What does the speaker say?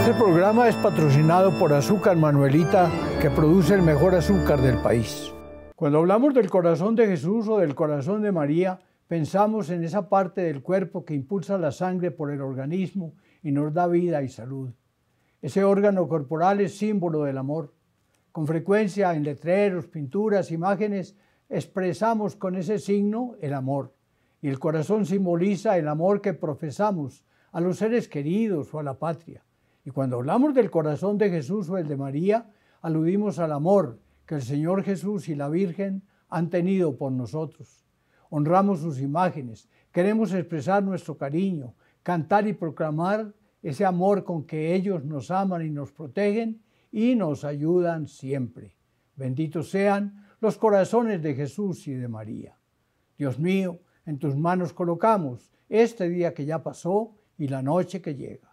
Este programa es patrocinado por Azúcar Manuelita, que produce el mejor azúcar del país. Cuando hablamos del corazón de Jesús o del corazón de María, pensamos en esa parte del cuerpo que impulsa la sangre por el organismo y nos da vida y salud. Ese órgano corporal es símbolo del amor. Con frecuencia, en letreros, pinturas, imágenes, expresamos con ese signo el amor. Y el corazón simboliza el amor que profesamos a los seres queridos o a la patria. Y cuando hablamos del corazón de Jesús o el de María, aludimos al amor que el Señor Jesús y la Virgen han tenido por nosotros. Honramos sus imágenes, queremos expresar nuestro cariño, cantar y proclamar ese amor con que ellos nos aman y nos protegen y nos ayudan siempre. Benditos sean los corazones de Jesús y de María. Dios mío, en tus manos colocamos este día que ya pasó y la noche que llega.